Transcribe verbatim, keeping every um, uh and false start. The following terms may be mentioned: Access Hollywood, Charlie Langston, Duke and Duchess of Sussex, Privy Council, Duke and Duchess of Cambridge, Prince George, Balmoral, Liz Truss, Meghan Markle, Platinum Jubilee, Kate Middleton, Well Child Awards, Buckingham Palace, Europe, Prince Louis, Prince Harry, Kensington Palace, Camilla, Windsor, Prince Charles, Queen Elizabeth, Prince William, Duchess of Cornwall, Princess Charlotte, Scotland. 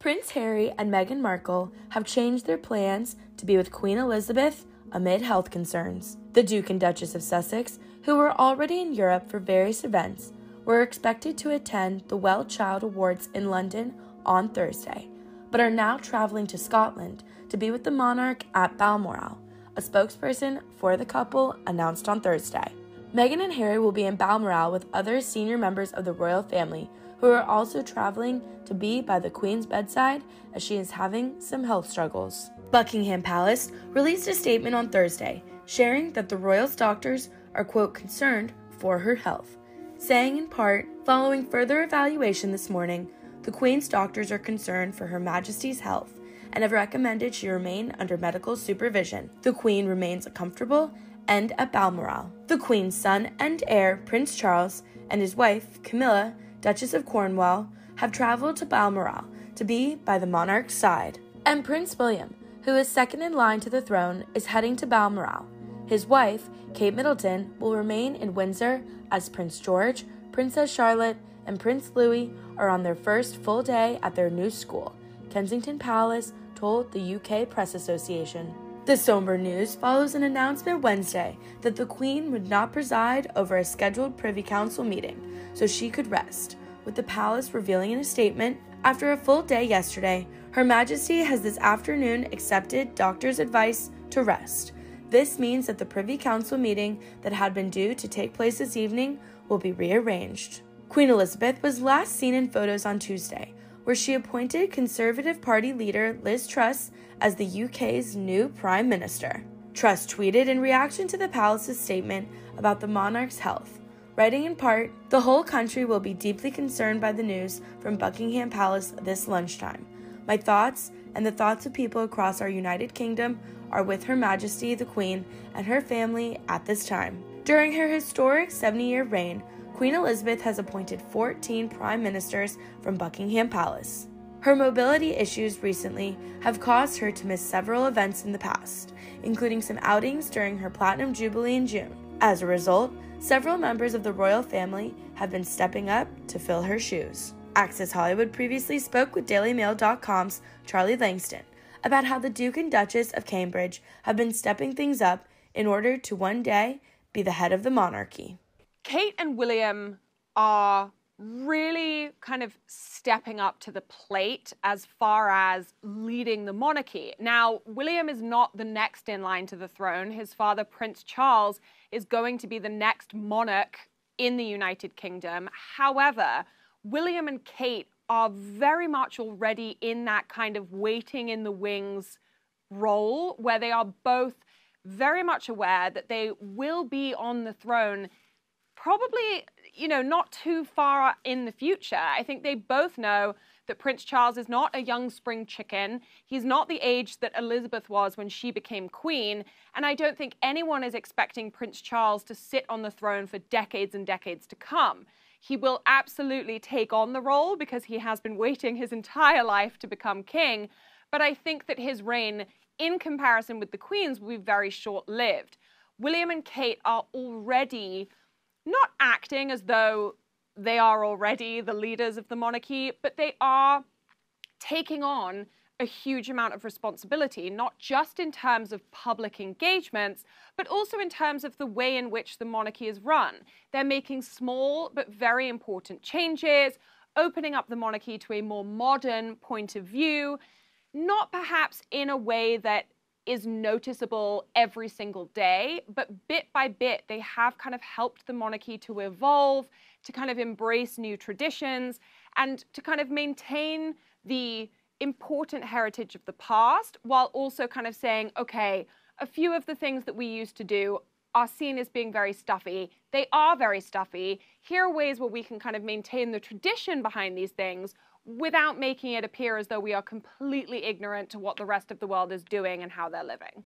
Prince Harry and Meghan Markle have changed their plans to be with Queen Elizabeth amid health concerns. The Duke and Duchess of Sussex, who were already in Europe for various events, were expected to attend the Well Child Awards in London on Thursday, but are now traveling to Scotland to be with the monarch at Balmoral, a spokesperson for the couple announced on Thursday. Meghan and Harry will be in Balmoral with other senior members of the royal family, who are also traveling to be by the Queen's bedside as she is having some health struggles. Buckingham Palace released a statement on Thursday, sharing that the royal's doctors are, quote, concerned for her health, saying in part, following further evaluation this morning, the Queen's doctors are concerned for Her Majesty's health and have recommended she remain under medical supervision. The Queen remains comfortable and at Balmoral. The Queen's son and heir, Prince Charles, and his wife, Camilla, Duchess of Cornwall, have traveled to Balmoral to be by the monarch's side. And Prince William, who is second in line to the throne, is heading to Balmoral. His wife, Kate Middleton, will remain in Windsor as Prince George, Princess Charlotte, and Prince Louis are on their first full day at their new school, Kensington Palace told the U K Press Association. The somber news follows an announcement Wednesday that the Queen would not preside over a scheduled Privy Council meeting so she could rest, with the palace revealing in a statement, after a full day yesterday, Her Majesty has this afternoon accepted doctor's advice to rest. This means that the Privy Council meeting that had been due to take place this evening will be rearranged. Queen Elizabeth was last seen in photos on Tuesday, where she appointed Conservative Party leader Liz Truss as the U K's new Prime Minister. Truss tweeted in reaction to the palace's statement about the monarch's health, writing in part, "The whole country will be deeply concerned by the news from Buckingham Palace this lunchtime. My thoughts and the thoughts of people across our United Kingdom are with Her Majesty the Queen and her family at this time." During her historic seventy-year reign, Queen Elizabeth has appointed fourteen prime ministers from Buckingham Palace. Her mobility issues recently have caused her to miss several events in the past, including some outings during her Platinum Jubilee in June. As a result, several members of the royal family have been stepping up to fill her shoes. Access Hollywood previously spoke with Daily Mail dot com's Charlie Langston about how the Duke and Duchess of Cambridge have been stepping things up in order to one day be the head of the monarchy. Kate and William are really kind of stepping up to the plate as far as leading the monarchy. Now, William is not the next in line to the throne. His father, Prince Charles, is going to be the next monarch in the United Kingdom. However, William and Kate are very much already in that kind of waiting in the wings role, where they are both very much aware that they will be on the throne probably, you know, not too far in the future. I think they both know that Prince Charles is not a young spring chicken. He's not the age that Elizabeth was when she became queen. And I don't think anyone is expecting Prince Charles to sit on the throne for decades and decades to come. He will absolutely take on the role because he has been waiting his entire life to become king. But I think that his reign, in comparison with the Queen's, will be very short-lived. William and Kate are already not acting as though they are already the leaders of the monarchy, but they are taking on a huge amount of responsibility, not just in terms of public engagements, but also in terms of the way in which the monarchy is run. They're making small but very important changes, opening up the monarchy to a more modern point of view, not perhaps in a way that is noticeable every single day, but bit by bit, they have kind of helped the monarchy to evolve, to kind of embrace new traditions, and to kind of maintain the important heritage of the past, while also kind of saying, okay, a few of the things that we used to do are seen as being very stuffy. They are very stuffy. Here are ways where we can kind of maintain the tradition behind these things without making it appear as though we are completely ignorant to what the rest of the world is doing and how they're living.